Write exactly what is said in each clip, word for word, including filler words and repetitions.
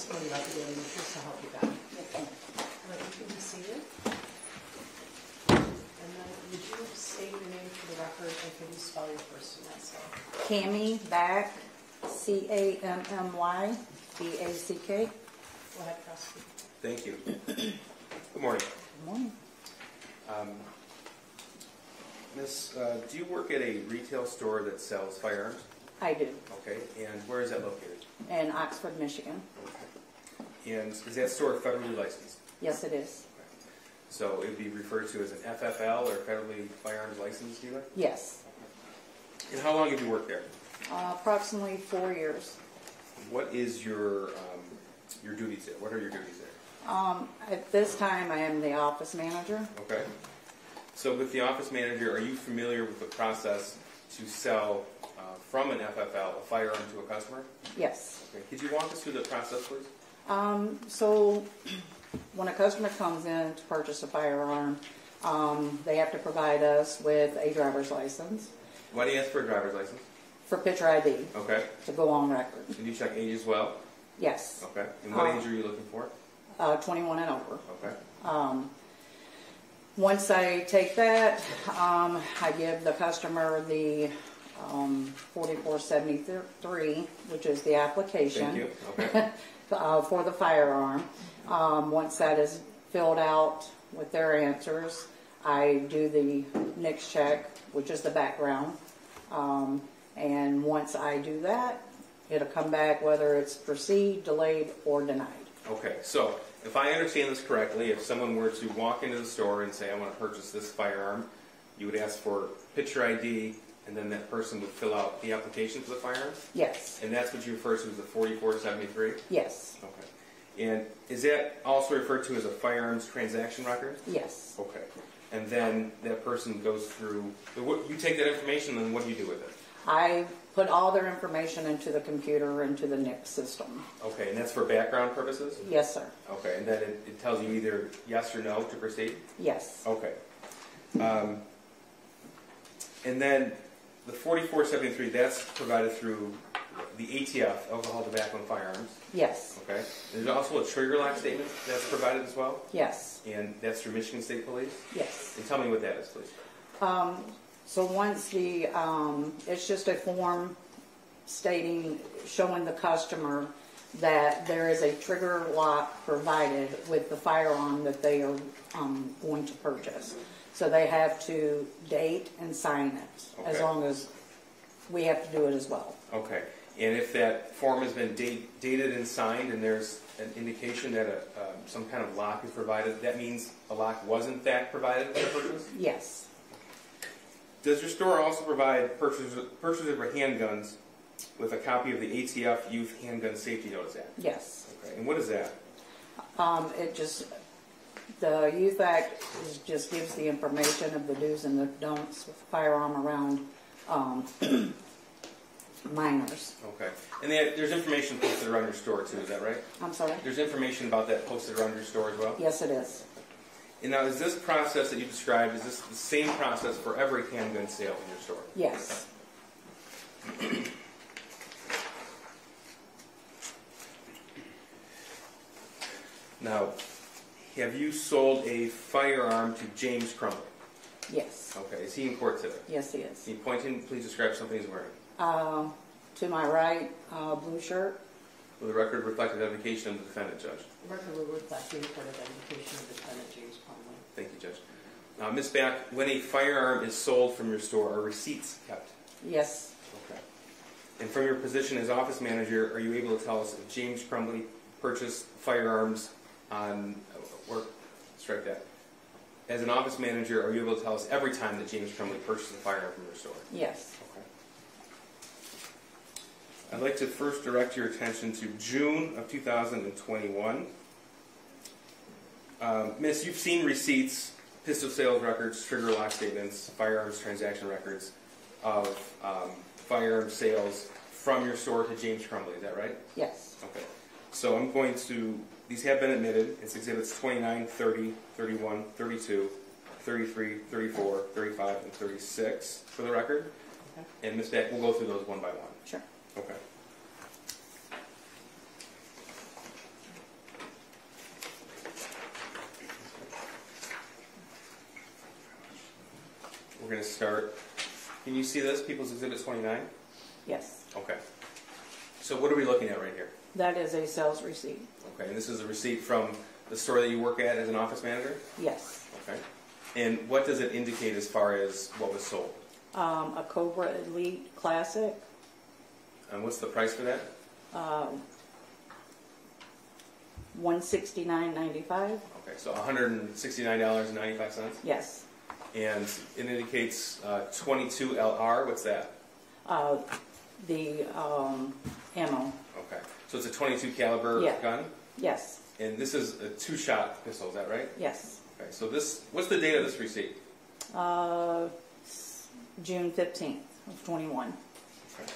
this one might be in there just to help you back. Okay. All right, you can be seated. And then would you state your name for the record and can you spell your first name? Cammy Back, C A M M Y, B A C K. Go ahead, Preston. Thank you. Good morning. Good morning. Um, Miss, uh, do you work at a retail store that sells firearms? I do. Okay, and where is that located? In Oxford, Michigan. Okay. And is that store federally licensed? Yes, it is. Okay. So it would be referred to as an F F L or Federally Firearms Licensed Dealer? Yes. Okay. And how long have you worked there? Uh, approximately four years. What is your um, your duties there? What are your duties there? Um, at this time, I am the office manager. Okay. So with the office manager, are you familiar with the process to sell uh, from an F F L a firearm to a customer? Yes. Okay. Could you walk us through the process, please? Um, so when a customer comes in to purchase a firearm, um, they have to provide us with a driver's license. Why do you ask for a driver's license? For picture I D. Okay. To go on record. And you check age as well? Yes. Okay. And what um, age are you looking for? Uh, twenty-one and over. Okay. Um, Once I take that, um, I give the customer the um, forty-four seventy-three, which is the application. Thank you. Okay. uh, for the firearm. Um, once that is filled out with their answers, I do the NICS check, which is the background. Um, and once I do that, it'll come back whether it's proceed, delayed, or denied. Okay. So, if I understand this correctly, if someone were to walk into the store and say, I want to purchase this firearm, you would ask for picture I D, and then that person would fill out the application for the firearm? Yes. And that's what you refer to as the forty-four seventy-three? Yes. Okay. And is that also referred to as a firearms transaction record? Yes. Okay. And then that person goes through, you take that information, and what do you do with it? I put all their information into the computer, into the NICS system. Okay, and that's for background purposes? Yes, sir. Okay, and then it, it tells you either yes or no to proceed? Yes. Okay. Um, and then the forty-four seventy-three, that's provided through the A T F, Alcohol, Tobacco, and Firearms? Yes. Okay. There's also a trigger lock statement that's provided as well? Yes. And that's through Michigan State Police? Yes. And tell me what that is, please. Um, So once the, um, it's just a form stating, showing the customer that there is a trigger lock provided with the firearm that they are um, going to purchase. So they have to date and sign it, okay. As long as we have to do it as well. Okay. And if that form has been date, dated and signed and there's an indication that a, um, some kind of lock is provided, that means a lock was in fact provided for the purchase? Yes. Does your store also provide purchasers for handguns with a copy of the A T F Youth Handgun Safety Notice Act? Yes. Okay. And what is that? Um, it just, the Youth Act is, just gives the information of the do's and the don'ts with firearm around um, minors. Okay. And they, there's information posted around your store too, is that right? I'm sorry? There's information about that posted around your store as well? Yes, it is. And now, is this process that you described, is this the same process for every handgun sale in your store? Yes. Now, have you sold a firearm to James Crumbley? Yes. Okay, is he in court today? Yes, he is. Can you point him, please describe something he's wearing? Uh, to my right, uh, blue shirt. Will the record reflect identification of the defendant, Judge? The record will reflect the report of identification of the defendant, James Crumbley. Thank you, Judge. Now, Miz Back, when a firearm is sold from your store, are receipts kept? Yes. Okay. And from your position as office manager, are you able to tell us if James Crumbley purchased firearms on, or strike that, as an office manager, are you able to tell us every time that James Crumbley purchased a firearm from your store? Yes. Okay. I'd like to first direct your attention to June of two thousand twenty-one. Um, miss, you've seen receipts, pistol sales records, trigger lock statements, firearms transaction records of um, firearm sales from your store to James Crumbley, is that right? Yes. Okay. So I'm going to, these have been admitted. It's exhibits twenty-nine, thirty, thirty-one, thirty-two, thirty-three, thirty-four, thirty-five, and thirty-six for the record. Okay. And Miz Beck, we'll go through those one by one. Sure. Okay. we're going to start. Can you see this? People's Exhibit twenty-nine? Yes. Okay. So what are we looking at right here? That is a sales receipt. Okay. And this is a receipt from the store that you work at as an office manager? Yes. Okay. And what does it indicate as far as what was sold? Um, a Cobra Elite Classic. And what's the price for that? Um, one hundred sixty-nine ninety-five. Okay, so one hundred sixty-nine dollars and ninety-five cents? Yes. And it indicates uh, twenty-two L R. What's that? Uh, the um, ammo. Okay, so it's a twenty-two caliber yeah. gun? Yes. And this is a two-shot pistol, is that right? Yes. Okay, so this, what's the date of this receipt? Uh, June fifteenth of twenty-one. Okay.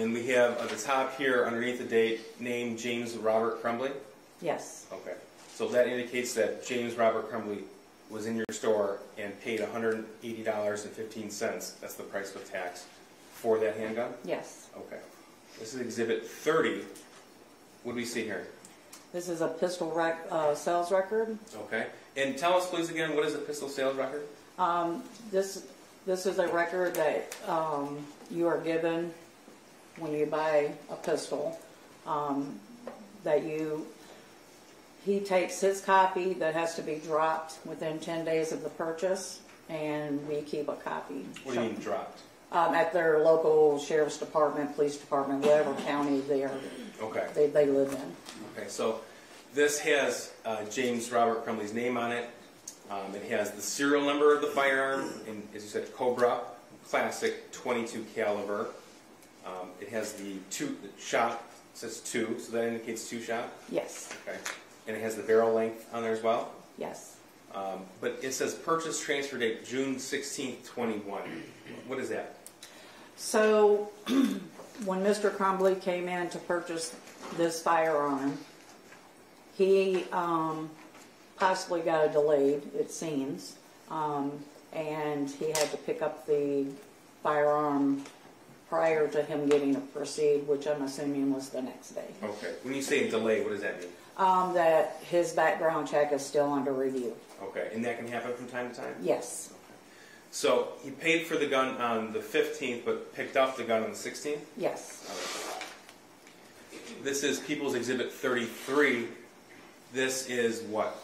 And we have at the top here, underneath the date, name James Robert Crumbley? Yes. Okay. So that indicates that James Robert Crumbley was in your store and paid one hundred eighty dollars and fifteen cents, that's the price with tax, for that handgun? Yes. Okay. This is Exhibit thirty. What do we see here? This is a pistol rec uh, sales record. Okay. And tell us, please, again, what is a pistol sales record? Um, this, this is a record that um, you are given when you buy a pistol, um, that you, he takes his copy that has to be dropped within ten days of the purchase, and we keep a copy. What do you mean dropped? Um, at their local sheriff's department, police department, whatever county they are, okay. they, they live in. Okay, so this has uh, James Robert Crumley's name on it. Um, it has the serial number of the firearm, and as you said, Cobra Classic twenty-two caliber. Um, it has the two the shot, it says two, so that indicates two shot? Yes. Okay. And it has the barrel length on there as well? Yes. Um, but it says purchase transfer date June sixteenth twenty-one. What is that? So when Mister Crumbley came in to purchase this firearm, he um, possibly got a delayed, it seems, um, and he had to pick up the firearm prior to him getting to proceed, which I'm assuming was the next day. Okay. When you say delay, what does that mean? Um, that his background check is still under review. Okay. And that can happen from time to time? Yes. Okay. So he paid for the gun on the fifteenth, but picked up the gun on the sixteenth? Yes. Right. This is People's Exhibit thirty-three. This is what?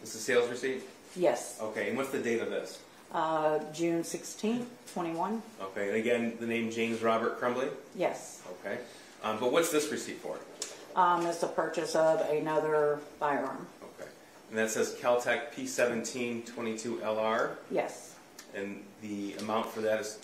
This is sales receipt? Yes. Okay. And what's the date of this? Uh, June sixteenth twenty-one. Okay, and again, the name James Robert Crumbley? Yes. Okay, um, but what's this receipt for? Um, it's the purchase of another firearm. Okay, and that says Kel-Tec P seventeen twenty-two L R? Yes. And the amount for that is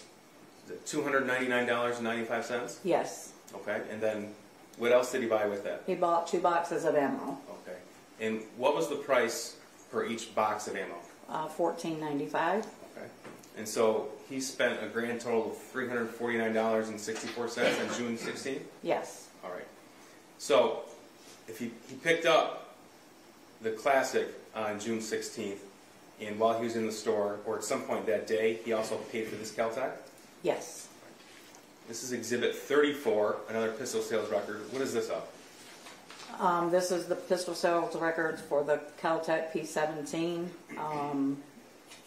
two hundred ninety-nine dollars and ninety-five cents? Yes. Okay, and then what else did he buy with that? He bought two boxes of ammo. Okay, and what was the price for each box of ammo? Uh, fourteen ninety-five. Okay. And so he spent a grand total of three hundred forty-nine dollars and sixty-four cents on June sixteenth? Yes. All right. So if he, he picked up the Classic on June sixteenth, and while he was in the store, or at some point that day, he also paid for this Kel-Tec? Yes. This is Exhibit thirty-four, another pistol sales record. What is this up? Um, this is the pistol sales records for the Kel-Tec P seventeen. Um,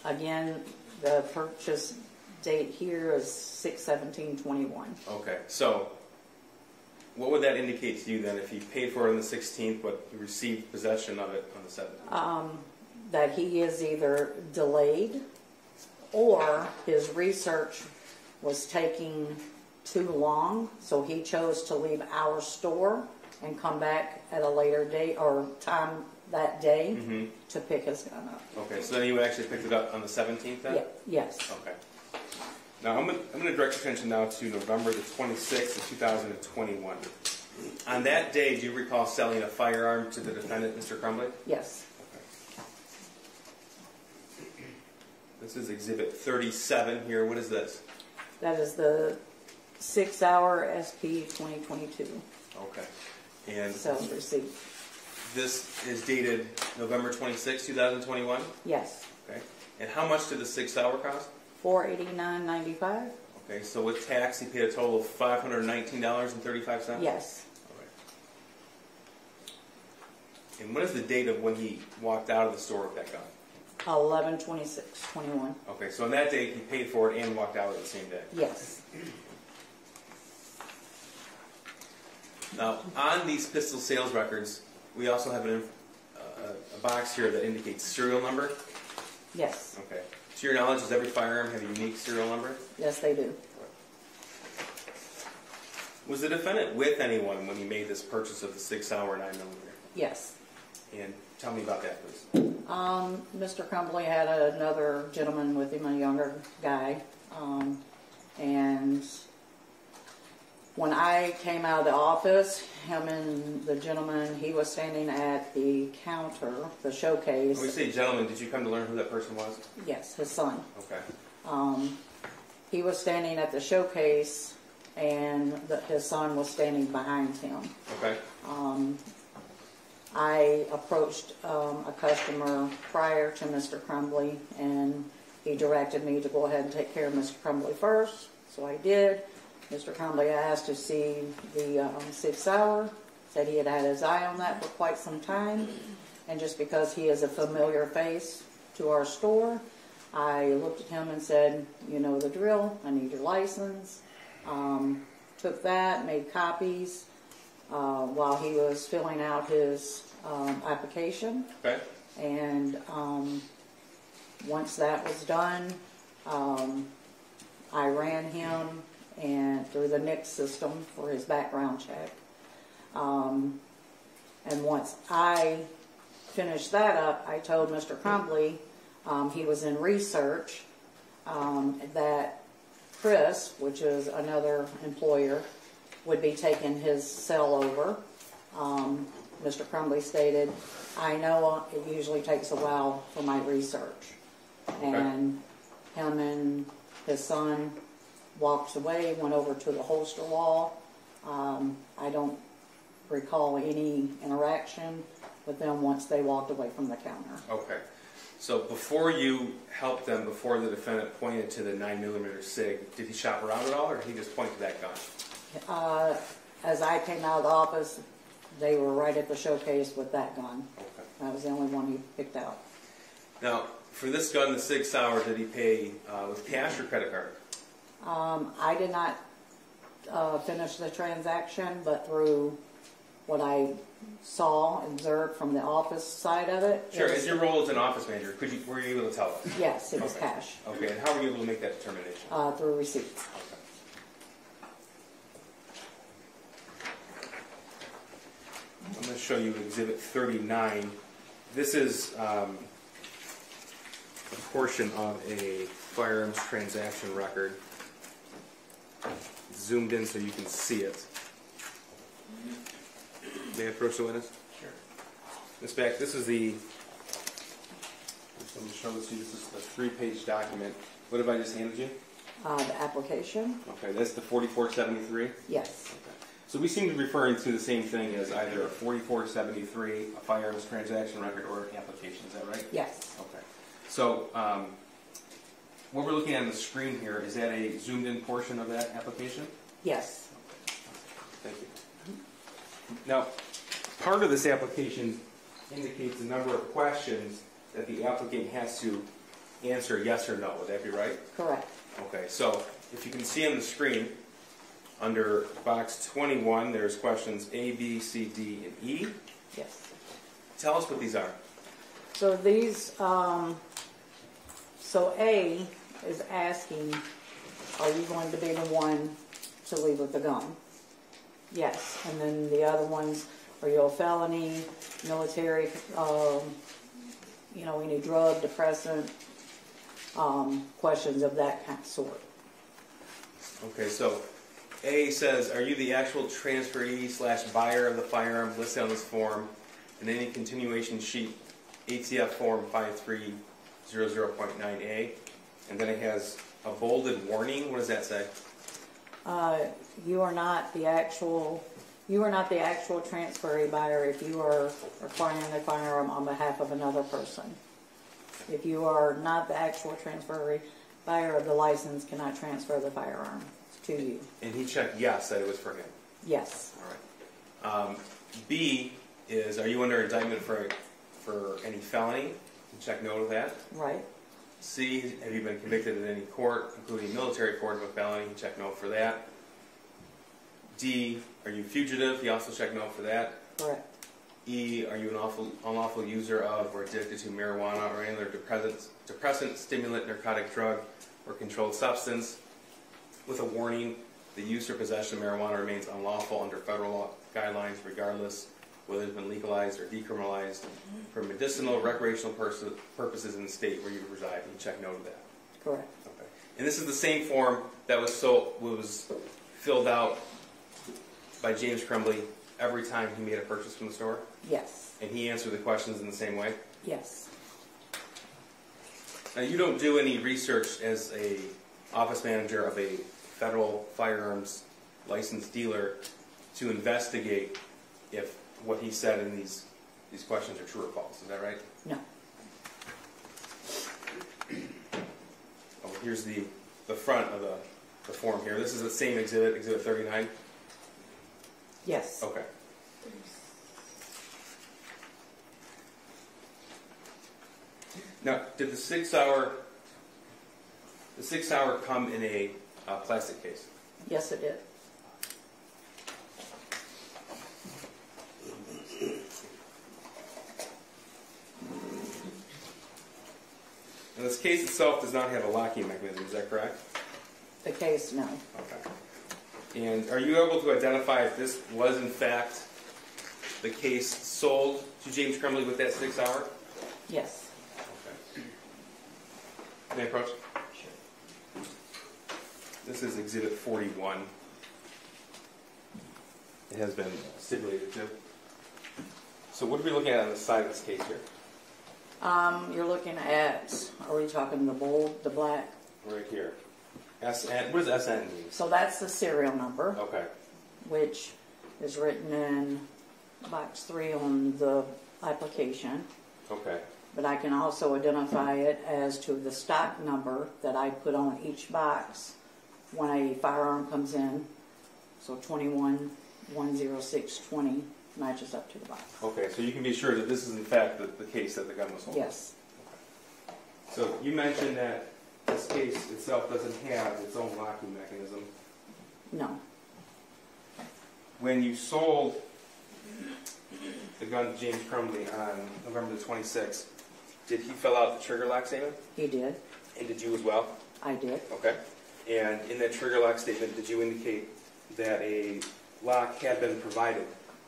again, the purchase date here is six seventeen twenty-one. Okay, so what would that indicate to you then if he paid for it on the sixteenth but he received possession of it on the seventeenth? Um, that he is either delayed or his research was taking too long, so he chose to leave our store and come back at a later date or time that day mm-hmm. to pick his gun up. Okay, so then you actually picked it up on the seventeenth then? Yeah, yes. Okay. Now I'm going to, I'm going to direct your attention now to November the twenty-sixth of two thousand twenty-one. On that day, do you recall selling a firearm to the defendant, Mister Crumbley? Yes. Okay. This is Exhibit thirty-seven here. What is this? That is the SIG Sauer S P twenty twenty-two. Okay. And sales receipt. This is dated November twenty-sixth two thousand twenty-one? Yes. Okay. And how much did the SIG Sauer cost? four hundred eighty-nine dollars and ninety-five cents. Okay, so with tax, he paid a total of five hundred nineteen dollars and thirty-five cents? Yes. All right. And what is the date of when he walked out of the store with that gun? eleven twenty-six twenty-one. Okay, so on that date, he paid for it and walked out of it the same day? Yes. Now, on these pistol sales records, we also have an, uh, a box here that indicates serial number? Yes. Okay. To your knowledge, does every firearm have a unique serial number? Yes, they do. Was the defendant with anyone when he made this purchase of the SIG Sauer nine millimeter? Yes. And tell me about that, please. Um, Mister Crumbley had another gentleman with him, a younger guy. Um, and when I came out of the office, him and the gentleman, he was standing at the counter, the showcase. When we say gentleman, did you come to learn who that person was? Yes, his son. Okay. Um, he was standing at the showcase, and the, his son was standing behind him. Okay. Um, I approached um, a customer prior to Mister Crumbley, and he directed me to go ahead and take care of Mister Crumbley first, so I did. Mister Crumbley asked to see the um, SIG Sauer, said he had had his eye on that for quite some time, and just because he is a familiar face to our store, I looked at him and said, you know the drill, I need your license. Um, took that, made copies uh, while he was filling out his um, application. Okay. And um, once that was done, um, I ran him and through the NICS system for his background check. Um, and once I finished that up, I told Mister Crumbley, um, he was in research, um, that Chris, which is another employer, would be taking his cell over. Um, Mister Crumbley stated, I know it usually takes a while for my research. And him and his son walked away, went over to the holster wall. Um, I don't recall any interaction with them once they walked away from the counter. Okay. So before you helped them, before the defendant pointed to the nine millimeter SIG, did he shop around at all, or did he just point to that gun? Uh, as I came out of the office, they were right at the showcase with that gun. Okay. That was the only one he picked out. Now, for this gun, the SIG Sauer, did he pay uh, with cash or credit card? Um, I did not uh, finish the transaction, but through what I saw and observed from the office side of it. Sure, as your role as an office manager, could you, were you able to tell us? Yes, it was okay. Cash. Okay, and how were you able to make that determination? Uh, through receipts. Okay. I'm going to show you Exhibit thirty-nine. This is um, a portion of a firearms transaction record. It's zoomed in so you can see it. May I approach the witness? Sure. Miz Back, this is the, I'm just showing this to you, this is the three-page document. What have I just handed you? Uh, the application. Okay, that's the forty-four seventy-three? Yes. Okay. So we seem to be referring to the same thing as either a forty-four seventy-three, a firearms transaction record, or an application, is that right? Yes. Okay. So, um, what we're looking at on the screen here, is that a zoomed-in portion of that application? Yes. Okay. Thank you. Now, part of this application indicates a number of questions that the applicant has to answer yes or no. Would that be right? Correct. Okay, so if you can see on the screen, under box twenty-one, there's questions A, B, C, D, and E. Yes. Tell us what these are. So these, um, so A is asking, are you going to be the one to leave with the gun? Yes, and then the other ones, are you a felony, military, um, you know, any drug, depressant, um, questions of that kind of sort. Okay, so A says, are you the actual transferee slash buyer of the firearm listed on this form and any continuation sheet, A T F form five three zero zero point nine A? And then it has a bolded warning. What does that say? Uh, you are not the actual, you are not the actual transferee buyer if you are acquiring the firearm on behalf of another person. If you are not the actual transferee buyer of the license, cannot transfer the firearm to you. And he checked yes, that it was for him. Yes. All right. Um, B is, are you under indictment for for any felony? to check note of that. Right. C, have you been convicted at any court, including military court, of a felony? He checked no for that. D, are you fugitive? He also checked no for that. Right. E, are you an awful, unlawful user of or addicted to marijuana or any other depressant, depressant, stimulant, narcotic drug, or controlled substance? With a warning, the use or possession of marijuana remains unlawful under federal law guidelines, regardless whether it's been legalized or decriminalized for medicinal, recreational pers purposes in the state where you reside. You check no to that. Correct. Okay. And this is the same form that was so was filled out by James Crumbley every time he made a purchase from the store. Yes. And he answered the questions in the same way. Yes. Now you don't do any research as a office manager of a federal firearms licensed dealer to investigate if what he said in these these questions are true or false. Is that right? No. Oh, here's the the front of the, the form here. This is the same exhibit, exhibit thirty-nine? Yes. Okay. Now, did the SIG Sauer the SIG Sauer come in a uh, plastic case? Yes, it did. Now, this case itself does not have a locking mechanism, is that correct? The case, no. Okay. And are you able to identify if this was, in fact, the case sold to James Crumbley with that SIG Sauer? Yes. Okay. Can I approach? Sure. This is Exhibit forty-one. It has been stipulated, too. So what are we looking at on the side of this case here? Um, you're looking at, are we talking the bold, the black? Right here. S N, what does S N mean? So that's the serial number. Okay. Which is written in box three on the application. Okay. But I can also identify it as to the stock number that I put on each box when a firearm comes in. So twenty-one one oh six twenty. Matches up to the box. Okay, so you can be sure that this is in fact the, the case that the gun was sold. Yes. Okay. So you mentioned that this case itself doesn't have its own locking mechanism. No. When you sold the gun to James Crumbley on November the twenty-sixth, did he fill out the trigger lock statement? He did. And did you as well? I did. Okay. And in that trigger lock statement, did you indicate that a lock had been provided?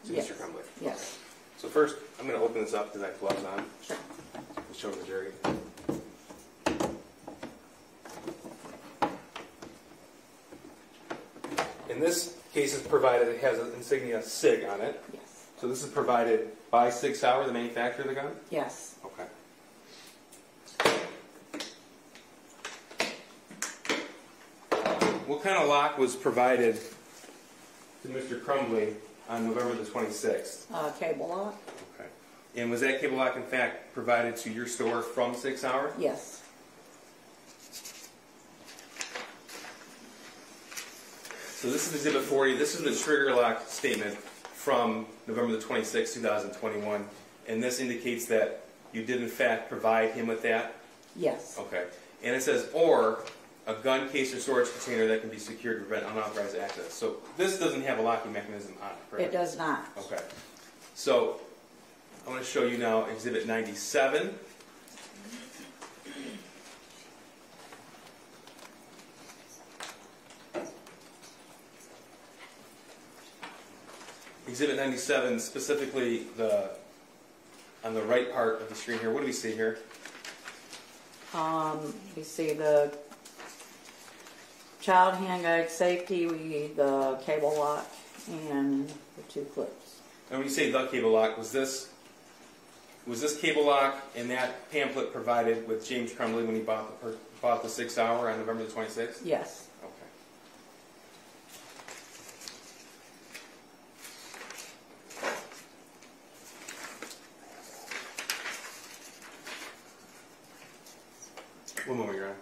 To yes. Mister Crumbley. Yes. Okay. So first, I'm going to open this up because I have gloves on. Sure. Let's show them the jury. In this case, it's provided, it has an insignia SIG on it. Yes. So this is provided by SIG Sauer, the manufacturer of the gun? Yes. Okay. What kind of lock was provided to Mister Crumbley on November the twenty-sixth? Uh, cable lock. Okay. And was that cable lock, in fact, provided to your store from SIG Sauer? Yes. So this is Exhibit forty. This is the trigger lock statement from November the twenty-sixth, two thousand twenty-one. And this indicates that you did, in fact, provide him with that? Yes. Okay. And it says, or a gun case or storage container that can be secured to prevent unauthorized access. So this doesn't have a locking mechanism on it, correct? It does not. Okay. So I want to show you now Exhibit ninety-seven. Exhibit ninety-seven, specifically the on the right part of the screen here. What do we see here? Um, we see the child handguide safety, we need the cable lock and the two clips. And when you say the cable lock, was this was this cable lock and that pamphlet provided with James Crumbley when he bought the bought the SIG Sauer on November the twenty-sixth? Yes. Okay. One moment, Your Honor.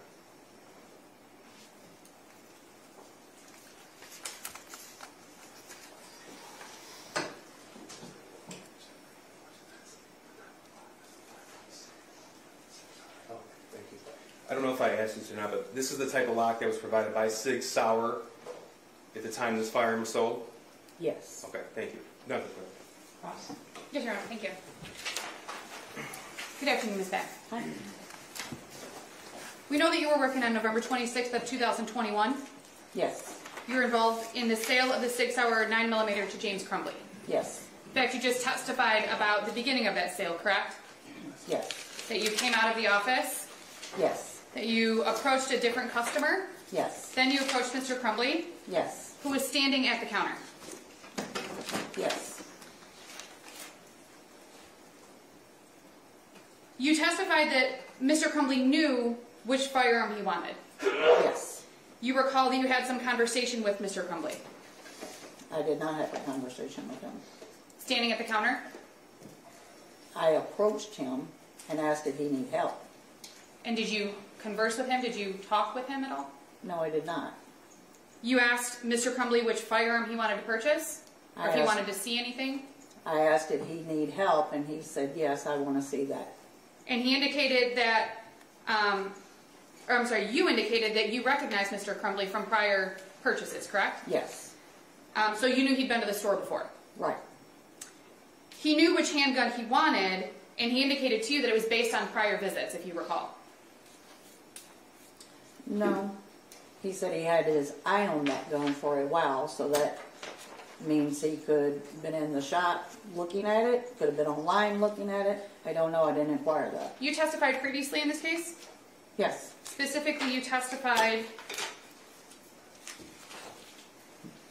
don't know if I asked this or not, but this is the type of lock that was provided by SIG Sauer at the time this firearm was sold? Yes. Okay, thank you. Nothing further. Awesome. Yes, Your Honor, thank you. Good afternoon, Miz Back. Hi. We know that you were working on November twenty-sixth of two thousand twenty-one. Yes. You were involved in the sale of the SIG Sauer nine millimeter to James Crumbley. Yes. In fact, you just testified about the beginning of that sale, correct? Yes. That you came out of the office? Yes. That you approached a different customer? Yes. Then you approached Mister Crumbley? Yes. Who was standing at the counter? Yes. You testified that Mister Crumbley knew which firearm he wanted? Yes. You recall that you had some conversation with Mister Crumbley? I did not have a conversation with him. Standing at the counter? I approached him and asked if he needed help. And did you converse with him? Did you talk with him at all? No, I did not. You asked Mister Crumbley which firearm he wanted to purchase? Or I if he wanted to see anything? I asked if he needed help, and he said, yes, I want to see that. And he indicated that, um, or I'm sorry, you indicated that you recognized Mister Crumbley from prior purchases, correct? Yes. Um, so you knew he'd been to the store before? Right. He knew which handgun he wanted, and he indicated to you that it was based on prior visits, if you recall. No. He said he had his eye on that gun for a while, so that means he could have been in the shop looking at it, could have been online looking at it. I don't know. I didn't inquire that. You testified previously in this case? Yes. Specifically, you testified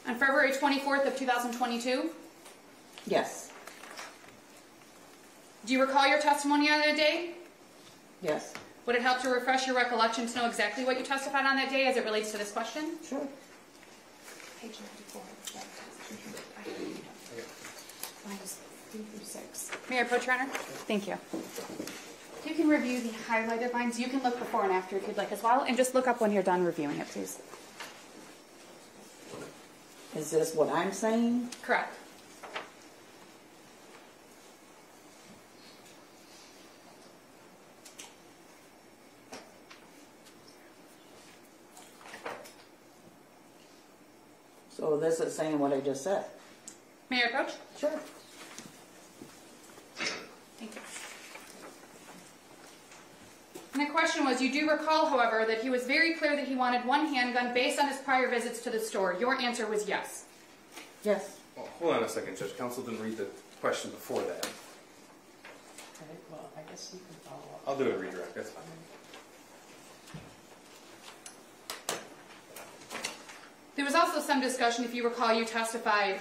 on February twenty-fourth of two thousand twenty-two? Yes. Do you recall your testimony on that day? Yes. Would it help to refresh your recollection to know exactly what you testified on that day as it relates to this question? Sure. Page ninety-four. Lines three through six. May I approach, Your Honor? Thank you. You can review the highlighted lines. You can look before and after if you'd like as well, and just look up when you're done reviewing it, please. Is this what I'm saying? Correct. So this is saying what I just said. May I approach? Sure. Thank you. And the question was, you do recall, however, that he was very clear that he wanted one handgun based on his prior visits to the store. Your answer was yes. Yes. Well, hold on a second. Judge Counsel didn't read the question before that. I think, well, I guess you can follow up. I'll do a redirect. That's fine. There was also some discussion, if you recall, you testified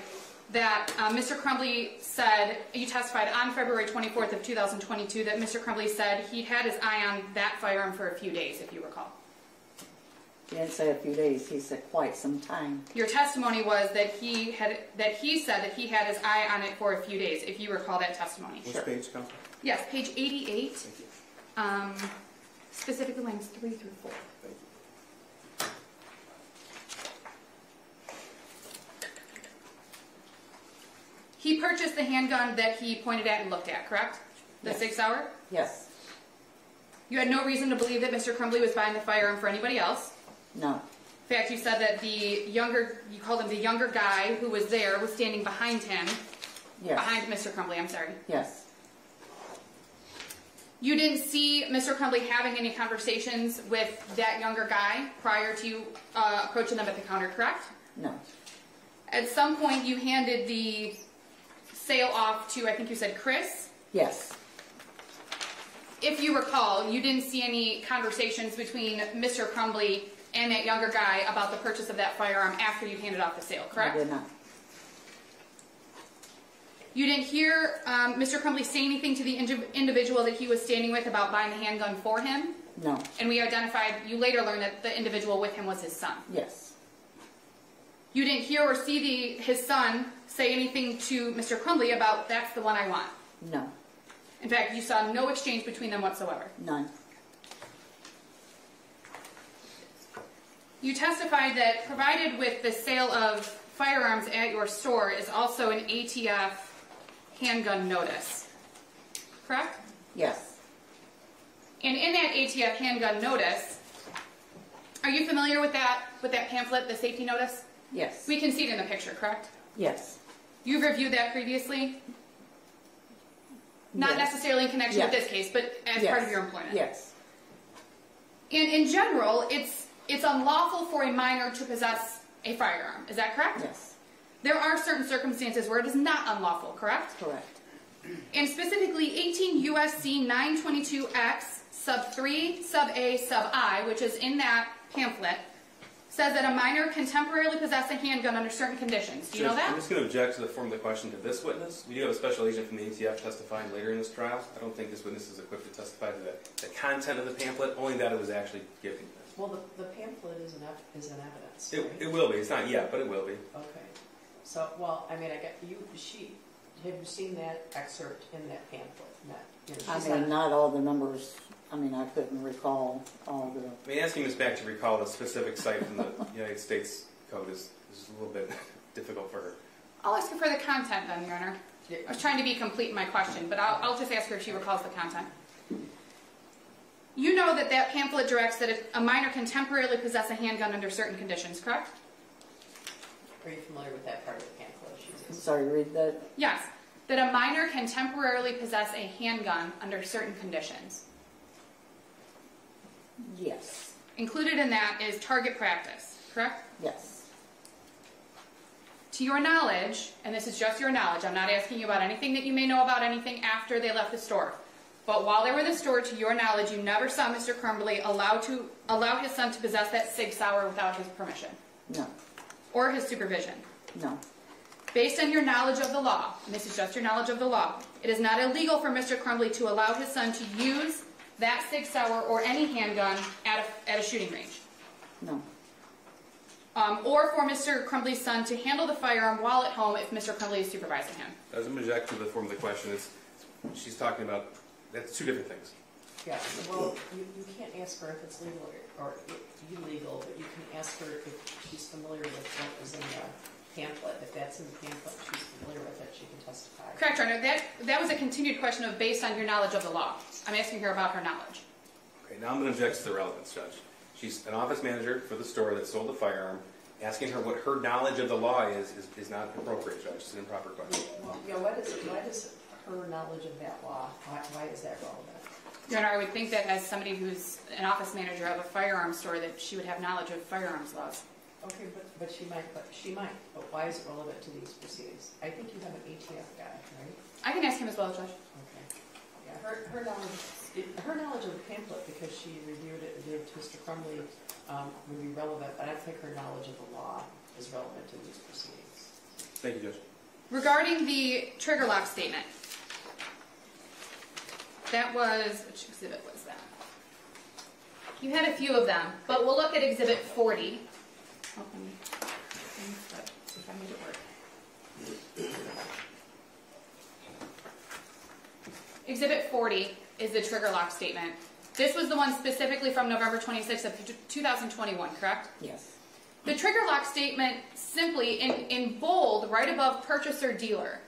that uh, Mister Crumbley said, you testified on February twenty-fourth of two thousand twenty-two that Mister Crumbley said he had his eye on that firearm for a few days, if you recall. He didn't say a few days, he said quite some time. Your testimony was that he had, that he said that he had his eye on it for a few days, if you recall that testimony. Which sure. Page, Counsel? Yes, page eighty-eight, thank you. Um, specifically lines three through four. Thank you. He purchased the handgun that he pointed at and looked at, correct? The yes. SIG Sauer? Yes. You had no reason to believe that Mister Crumbley was buying the firearm for anybody else? No. In fact, you said that the younger, you called him the younger guy who was there, was standing behind him. Yes. Behind Mister Crumbley, I'm sorry. Yes. You didn't see Mister Crumbley having any conversations with that younger guy prior to you uh, approaching them at the counter, correct? No. At some point, you handed the sale off to, I think you said Chris? Yes. If you recall, you didn't see any conversations between Mister Crumbley and that younger guy about the purchase of that firearm after you handed off the sale, correct? I did not. You didn't hear um, Mister Crumbley say anything to the indi individual that he was standing with about buying the handgun for him? No. And we identified, you later learned that the individual with him was his son? Yes. You didn't hear or see the, his son say anything to Mister Crumbley about, that's the one I want? No. In fact, you saw no exchange between them whatsoever? None. You testified that provided with the sale of firearms at your store is also an A T F handgun notice, correct? Yes. And in that A T F handgun notice, Are you familiar with that, with that pamphlet, the safety notice? Yes. We can see it in the picture, correct? Yes. You've reviewed that previously? Not yes. necessarily in connection yes. with this case, but as yes. part of your employment? Yes. And in general, it's, it's unlawful for a minor to possess a firearm. Is that correct? Yes. There are certain circumstances where it is not unlawful, correct? Correct. And specifically eighteen U S C nine twenty-two X sub three sub A sub I, which is in that pamphlet, says that a minor can temporarily possess a handgun under certain conditions. Do you Judge, know that? I'm just going to object to the form of the question to this witness. We do have a special agent from the A T F testifying later in this trial. I don't think this witness is equipped to testify to the, the content of the pamphlet, only that it was actually given. Well, the, the pamphlet is an, is an evidence, right? It, it will be. It's not yet, but it will be. Okay. So, well, I mean, I get you, she, have you seen that excerpt in that pamphlet? Not, you know, I mean, not, not all the numbers. I mean, I couldn't recall all the... I mean, asking Miz Back to recall the specific site from the United States Code is, is a little bit difficult for her. I'll ask her for the content then, Your Honor. Yeah. I was trying to be complete in my question, but I'll, I'll just ask her if she recalls the content. You know that that pamphlet directs that if a minor can temporarily possess a handgun under certain conditions, correct? Are you familiar with that part of the pamphlet? I'm sorry, read that. Yes, that a minor can temporarily possess a handgun under certain conditions. Yes. Included in that is target practice, correct? Yes. To your knowledge, and this is just your knowledge, I'm not asking you about anything that you may know about anything after they left the store, but while they were in the store, to your knowledge, you never saw Mister Crumbley allow, to, allow his son to possess that SIG Sauer without his permission? No. Or his supervision? No. Based on your knowledge of the law, and this is just your knowledge of the law, it is not illegal for Mister Crumbley to allow his son to use that SIG Sauer or any handgun at a, at a shooting range? No. Um, or for Mister Crumbley's son to handle the firearm while at home if Mister Crumbley is supervising him? As I'm objecting to the form of the question, it's, she's talking about, that's two different things. Yeah, well, you, you can't ask her if it's legal or, or illegal, but you can ask her if she's familiar with what was in the pamphlet. If that's in the pamphlet, she's familiar with it, she can testify. Correct, Your Honor. That, that was a continued question of based on your knowledge of the law. I'm asking her about her knowledge. Okay, now I'm going to object to the relevance, Judge. She's an office manager for the store that sold the firearm. Asking her what her knowledge of the law is is, is not appropriate, Judge. It's an improper question. Well, yeah, what is, why does her knowledge of that law, why, why is that relevant? Your Honor, I would think that as somebody who's an office manager of a firearms store that she would have knowledge of firearms laws. Okay, but, but she might, but she might. But why is it relevant to these proceedings? I think you have an A T F guy, right? I can ask him as well, Judge. Okay. Yeah, her, her, knowledge, her knowledge of the pamphlet, because she reviewed it and gave it to Mister Crumbley, um, would be relevant, but I think her knowledge of the law is relevant to these proceedings. Thank you, Judge. Regarding the trigger lock statement, that was, which exhibit was that? You had a few of them, but we'll look at Exhibit forty. Oh, let me see if I made it work. Exhibit forty is the trigger lock statement. This was the one specifically from November twenty-sixth of two thousand twenty-one, correct? Yes. The trigger lock statement simply, in, in bold, right above purchaser dealer,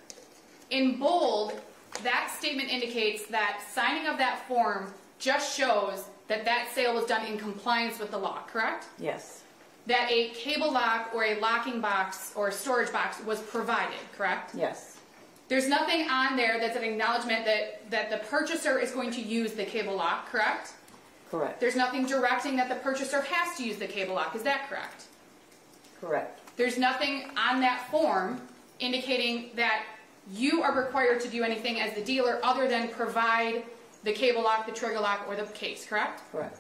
in bold, that statement indicates that signing of that form just shows that that sale was done in compliance with the law, correct? Yes. That a cable lock or a locking box or storage box was provided, correct? Yes. There's nothing on there that's an acknowledgement that, that the purchaser is going to use the cable lock, correct? Correct. There's nothing directing that the purchaser has to use the cable lock, is that correct? Correct. There's nothing on that form indicating that you are required to do anything as the dealer other than provide the cable lock, the trigger lock, or the case, correct? Correct.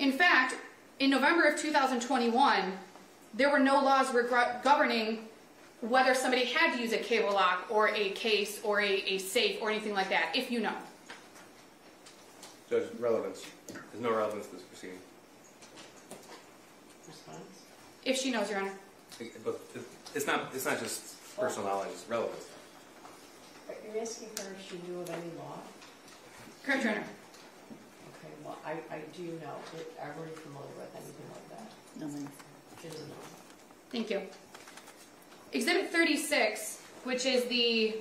In fact, in November of two thousand twenty-one, there were no laws governing whether somebody had to use a cable lock or a case or a, a safe or anything like that, if you know. Judge, relevance. There's no relevance to this proceeding. Response? If she knows, Your Honor. But it's not, it's not just personal knowledge, it's relevance. But you're asking her if she knew of any law? Correct, Your Honor. Well, I, I do know. I weren't familiar with anything like that. No, ma'am. Thank you. Exhibit thirty-six, which is the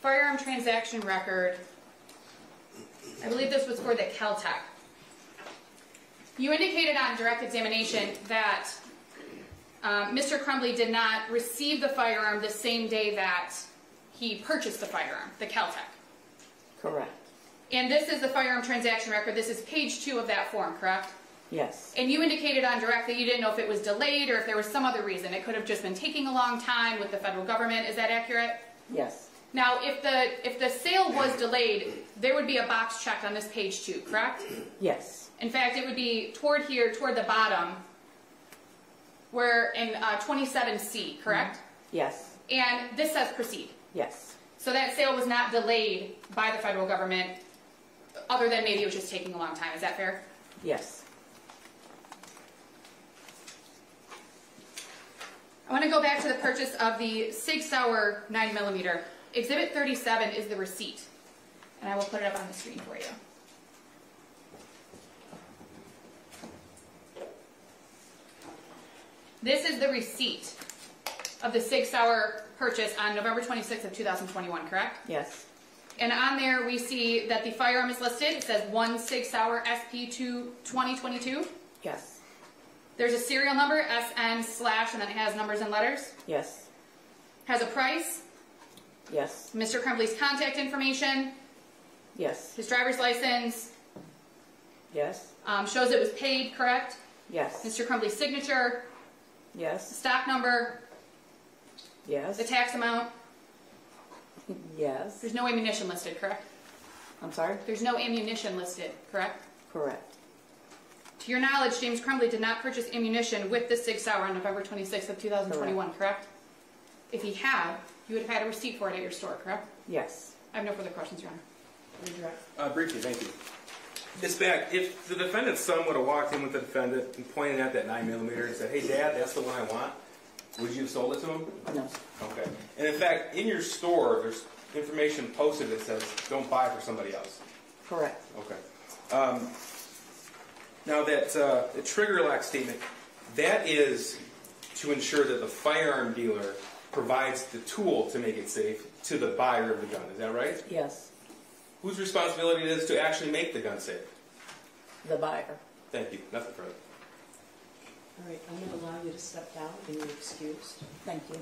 firearm transaction record I believe this was for the Kel-Tec. You indicated on direct examination that uh, Mister Crumbley did not receive the firearm the same day that he purchased the firearm, the Kel-Tec. Correct. And this is the firearm transaction record. This is page two of that form, correct? Yes. And you indicated on direct that you didn't know if it was delayed or if there was some other reason. It could have just been taking a long time with the federal government. Is that accurate? Yes. Now, if the, if the sale was delayed, there would be a box checked on this page two, correct? Yes. In fact, it would be toward here, toward the bottom, where in uh, twenty-seven C, correct? Mm-hmm. Yes. And this says proceed. Yes. So that sale was not delayed by the federal government, other than maybe it was just taking a long time. Is that fair? Yes. I want to go back to the purchase of the SIG Sauer nine millimeter. Exhibit thirty-seven is the receipt, and I will put it up on the screen for you. This is the receipt of the SIG Sauer purchase on November twenty-sixth of two thousand twenty-one, correct? Yes. And on there we see that the firearm is listed. It says one SIG Sauer S P twenty twenty-two. Yes. There's a serial number, S N slash, and then it has numbers and letters. Yes. Has a price. Yes. Mister Crumbley's contact information. Yes. His driver's license. Yes. Um, shows it was paid, correct? Yes. Mister Crumbley's signature. Yes. The stock number. Yes. The tax amount. Yes. There's no ammunition listed, correct? I'm sorry? There's no ammunition listed, correct? Correct. To your knowledge, James Crumbley did not purchase ammunition with the SIG Sauer on November twenty-sixth of two thousand twenty-one, correct. correct? If he had, you would have had a receipt for it at your store, correct? Yes. I have no further questions, Your Honor. Redirect. Uh, briefly, thank you. It's back. If the defendant's son would have walked in with the defendant and pointed at that nine millimeter and said, hey, Dad, that's the one I want, would you have sold it to him? No. Okay. And in fact, in your store, there's information posted that says, don't buy for somebody else. Correct. Okay. Um, now, that uh, the trigger lock statement, that is to ensure that the firearm dealer provides the tool to make it safe to the buyer of the gun. Is that right? Yes. Whose responsibility it is to actually make the gun safe? The buyer. Thank you. Nothing further. All right, I'm going to allow you to step down and you're excused. Thank you.